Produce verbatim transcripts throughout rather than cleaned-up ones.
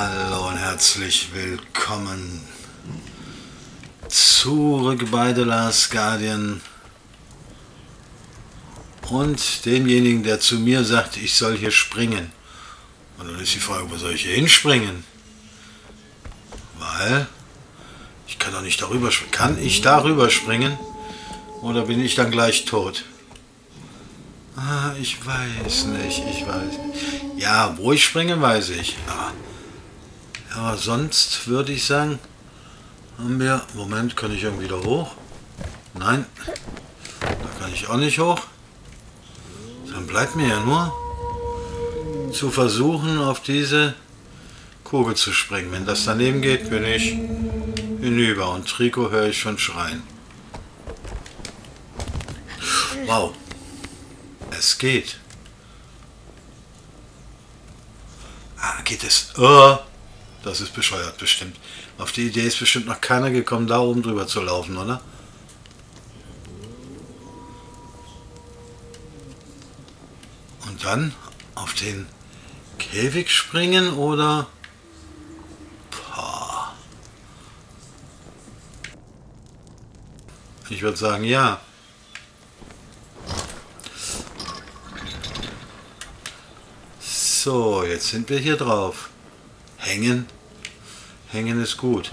Hallo und herzlich willkommen zurück bei The Last Guardian und demjenigen, der zu mir sagt, ich soll hier springen. Und dann ist die Frage, wo soll ich hier hinspringen? Weil ich kann doch nicht darüber springen. Kann ich darüber springen oder bin ich dann gleich tot? Ah, ich weiß nicht, ich weiß nicht. Ja, wo ich springe, weiß ich. Aber, aber sonst würde ich sagen, haben wir... Moment, kann ich irgendwie da hoch? Nein, da kann ich auch nicht hoch. Dann bleibt mir ja nur zu versuchen, auf diese Kugel zu springen. Wenn das daneben geht, bin ich hinüber. Und Trico höre ich schon schreien. Wow. Es geht. Ah, geht es. Oh, das ist bescheuert, bestimmt. Auf die Idee ist bestimmt noch keiner gekommen, da oben drüber zu laufen, oder? Und dann auf den Käfig springen, oder? Boah. Ich würde sagen, ja. So, jetzt sind wir hier drauf. Hängen. Hängen ist gut.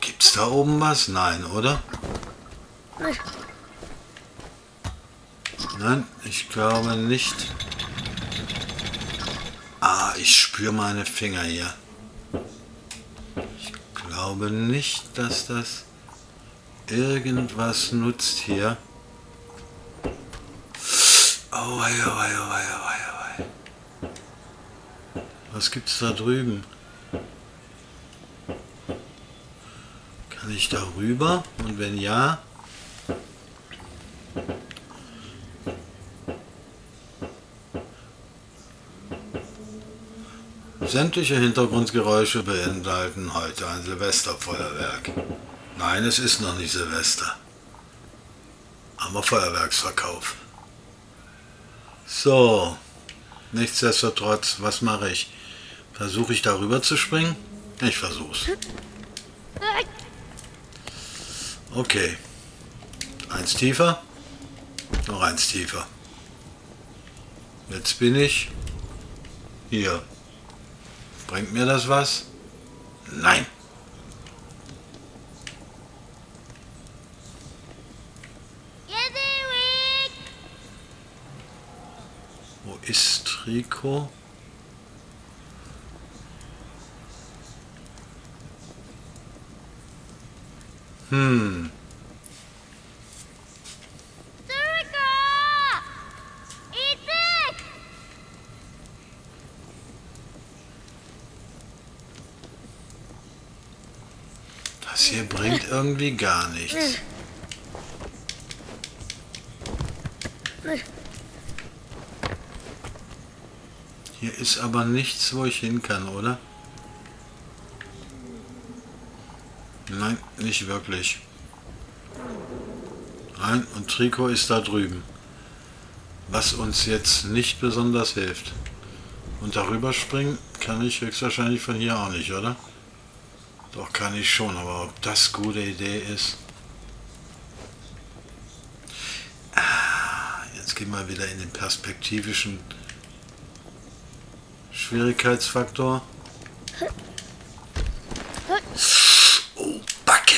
Gibt's da oben was? Nein, oder? Nein, ich glaube nicht. Ah, ich spüre meine Finger hier. Ich glaube nicht, dass das irgendwas nutzt hier. Oh, oh, oh, oh, oh, oh. Was gibt's da drüben? Kann ich da rüber? Und wenn ja... Sämtliche Hintergrundgeräusche beinhalten heute ein Silvesterfeuerwerk. Nein, es ist noch nicht Silvester. Aber Feuerwerksverkauf. So, nichtsdestotrotz, was mache ich? Versuche ich darüber zu springen? Ich versuch's. Okay. Eins tiefer. Noch eins tiefer. Jetzt bin ich hier. Bringt mir das was? Nein. Ist Trico? Hm. Das hier bringt irgendwie gar nichts. Hier ist aber nichts, wo ich hin kann, oder? Nein, nicht wirklich. Nein, und Trico ist da drüben. Was uns jetzt nicht besonders hilft. Und darüber springen kann ich höchstwahrscheinlich von hier auch nicht, oder? Doch, kann ich schon, aber ob das eine gute Idee ist... Ah, jetzt gehen wir wieder in den perspektivischen... Schwierigkeitsfaktor. Oh, Backe.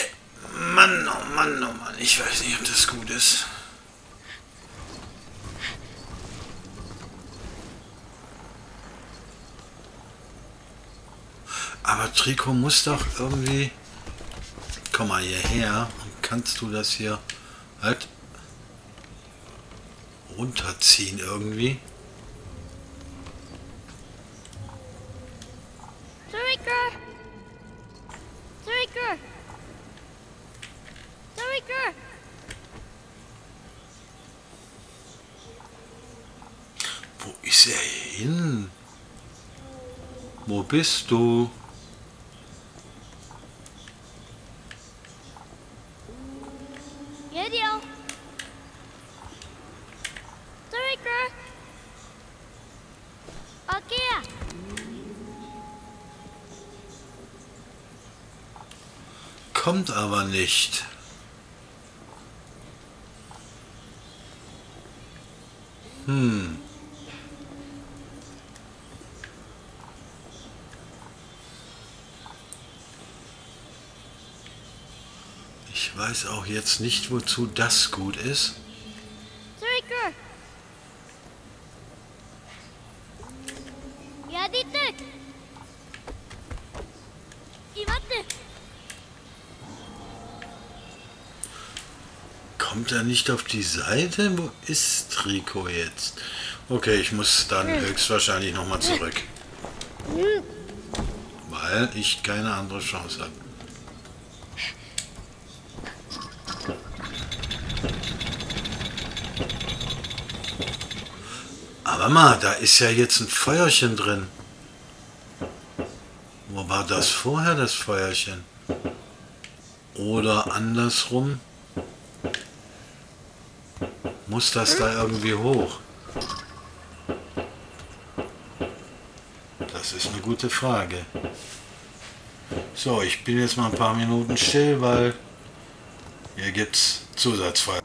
Mann, oh Mann, oh Mann. Ich weiß nicht, ob das gut ist. Aber Trico muss doch irgendwie... Komm mal hierher. Und kannst du das hier halt runterziehen irgendwie? Wo ist er hin? Wo bist du? kommt aber nicht. Hm. Ich weiß auch jetzt nicht, wozu das gut ist. Kommt er nicht auf die Seite? Wo ist Trico jetzt? Okay, ich muss dann höchstwahrscheinlich nochmal zurück. Weil ich keine andere Chance habe. Aber mal, da ist ja jetzt ein Feuerchen drin. Wo war das vorher, das Feuerchen? Oder andersrum? Muss das da irgendwie hoch? Das ist eine gute Frage. So, ich bin jetzt mal ein paar Minuten still, weil hier gibt es Zusatzfeuer.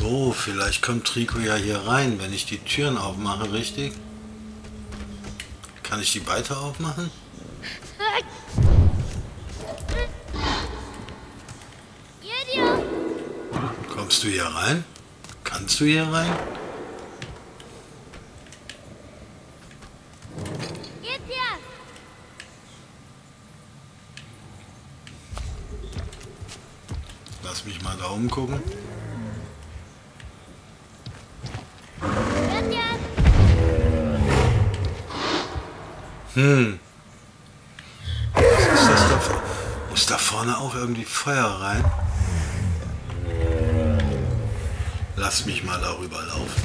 So, vielleicht kommt Trico ja hier rein, wenn ich die Türen aufmache, richtig? Kann ich die weiter aufmachen? Kommst du hier rein? Kannst du hier rein? Lass mich mal da umgucken. Hm. Was ist das da vorne? Muss da vorne auch irgendwie Feuer rein? Lass mich mal darüber laufen.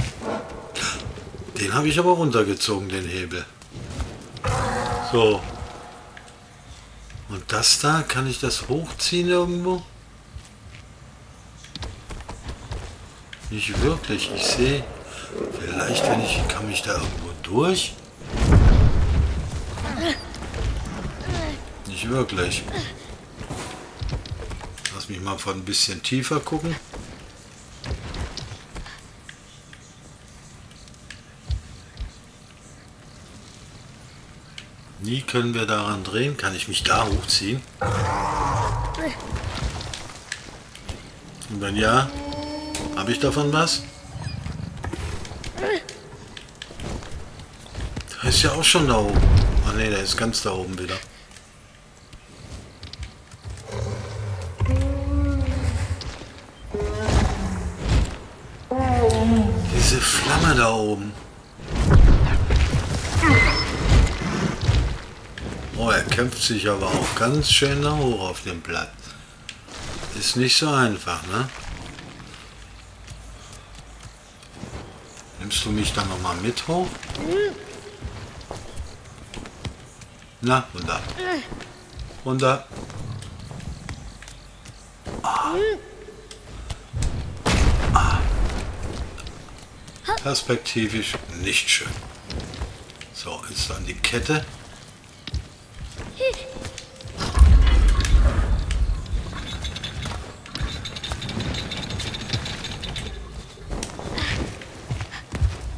Den habe ich aber runtergezogen, den Hebel. So. Und das da, kann ich das hochziehen irgendwo? Nicht wirklich. Ich sehe, vielleicht wenn ich, kann mich da irgendwo durch? Nicht wirklich. Lass mich mal von ein bisschen tiefer gucken. Nie können wir daran drehen. Kann ich mich da hochziehen? Und wenn ja, habe ich davon was? Der ist ja auch schon da oben. Ah ne, der ist ganz da oben wieder. Diese Flamme da oben. Oh, er kämpft sich aber auch ganz schön da hoch auf dem Blatt. Ist nicht so einfach, ne? Nimmst du mich dann nochmal mit hoch? Na, runter. Runter. Ah. Ah. Perspektivisch nicht schön. So, ist dann die Kette.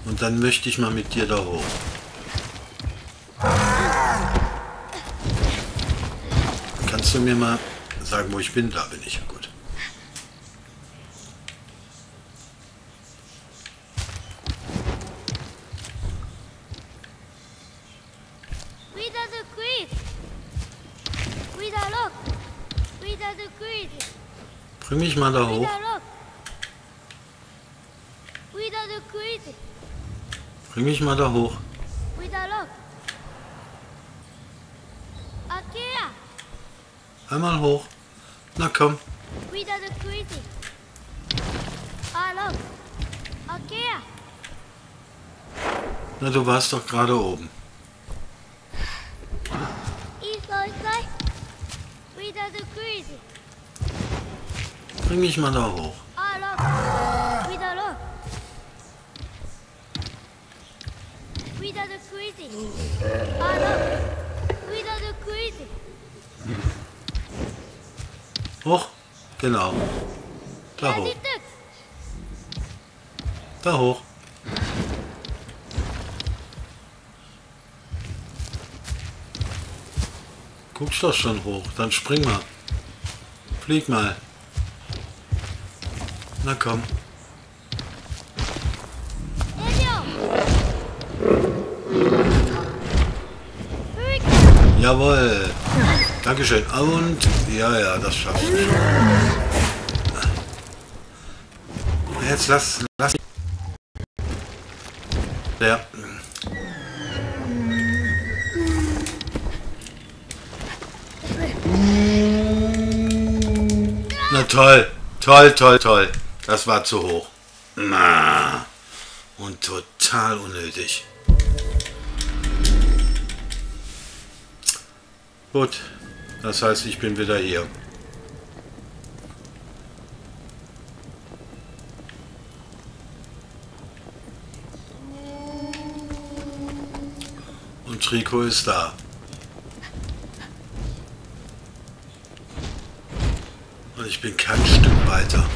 Und dann möchte ich mal mit dir da hoch. Kannst du mir mal sagen, wo ich bin? Da bin ich. Gut. Bring mich mal da hoch. Bring mich mal da hoch. Einmal hoch. Na komm. Na, du warst doch gerade oben. Bring mich mal da hoch. Hoch, genau. Da hoch. Da hoch. Guckst doch schon hoch, dann spring mal. Flieg mal. Na komm. Jawohl. Dankeschön. Und ja, ja, das schafft ich. Jetzt lass, lass mich. Ja. Na toll, toll, toll, toll. Das war zu hoch. Na. Und total unnötig. Gut, das heißt, ich bin wieder hier. Und Trico ist da. Und ich bin kein Stück weiter.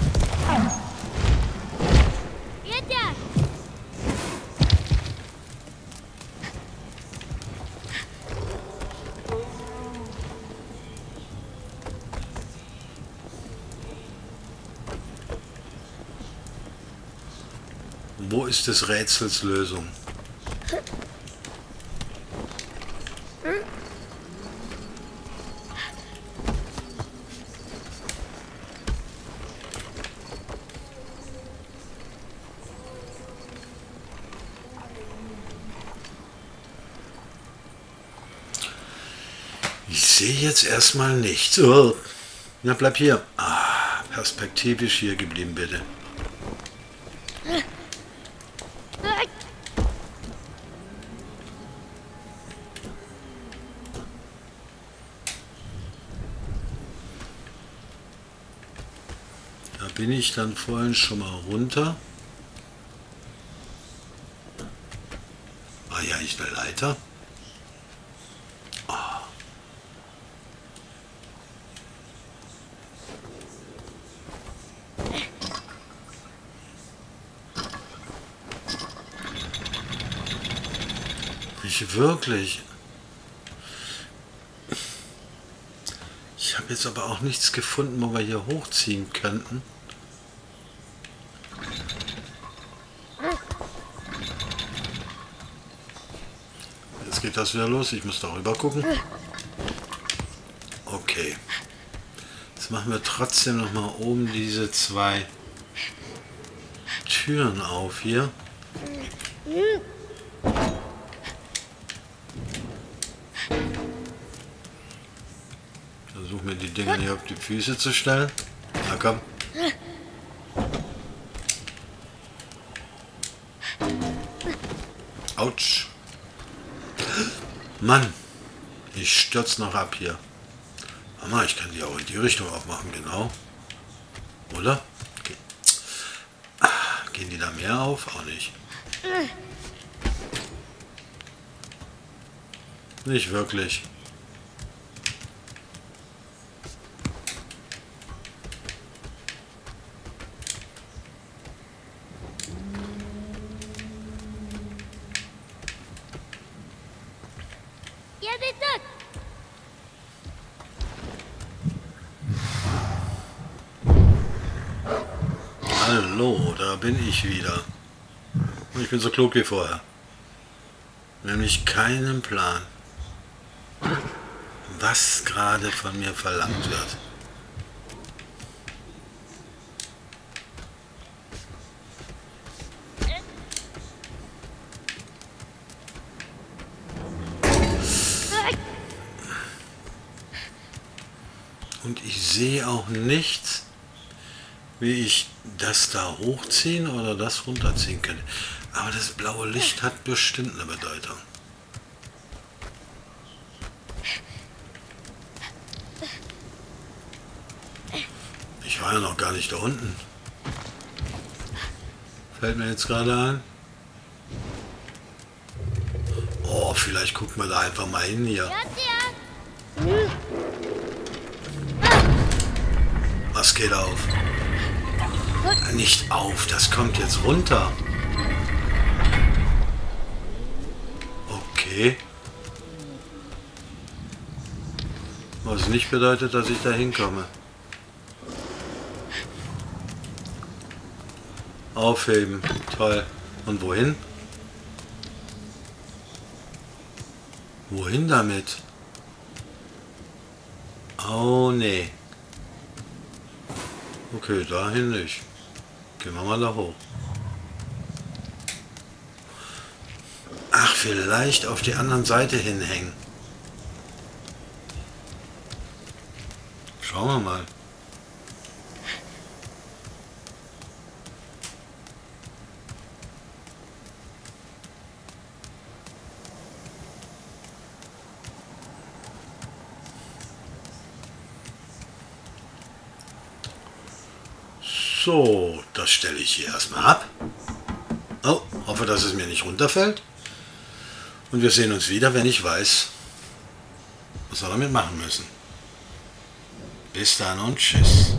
Wo ist des Rätsels Lösung? Ich sehe jetzt erstmal nichts. Oh. Na, bleib hier. Ah, perspektivisch hier geblieben, bitte. Bin ich dann vorhin schon mal runter? Ah ja, ich will Leiter. Ah. Ich wirklich. Ich habe jetzt aber auch nichts gefunden, wo wir hier hochziehen könnten. Geht das wieder los? Ich muss darüber gucken. Okay. Jetzt machen wir trotzdem noch mal oben diese zwei Türen auf hier. Versuche mir die Dinger hier auf die Füße zu stellen. Na komm. Autsch. Mann, ich stürze noch ab hier. Mama, ich kann die auch in die Richtung aufmachen, genau. Oder? Okay. Gehen die da mehr auf? Auch nicht. Nicht wirklich. Hallo, da bin ich wieder. Und ich bin so klug wie vorher. Nämlich keinen Plan, was gerade von mir verlangt wird. Und ich sehe auch nichts, wie ich das da hochziehen oder das runterziehen könnte. Aber das blaue Licht hat bestimmt eine Bedeutung. Ich war ja noch gar nicht da unten. Fällt mir jetzt gerade ein. Oh, vielleicht gucken wir da einfach mal hin hier. Was geht auf? Nicht auf, das kommt jetzt runter. Okay. Was nicht bedeutet, dass ich da hinkomme. Aufheben, toll. Und wohin? Wohin damit? Oh nee. Okay, dahin nicht. Gehen wir mal da hoch. Ach, vielleicht auf die anderen Seite hinhängen. Schauen wir mal. So, das stelle ich hier erstmal ab. Oh, hoffe, dass es mir nicht runterfällt. Und wir sehen uns wieder, wenn ich weiß, was wir damit machen müssen. Bis dann und tschüss.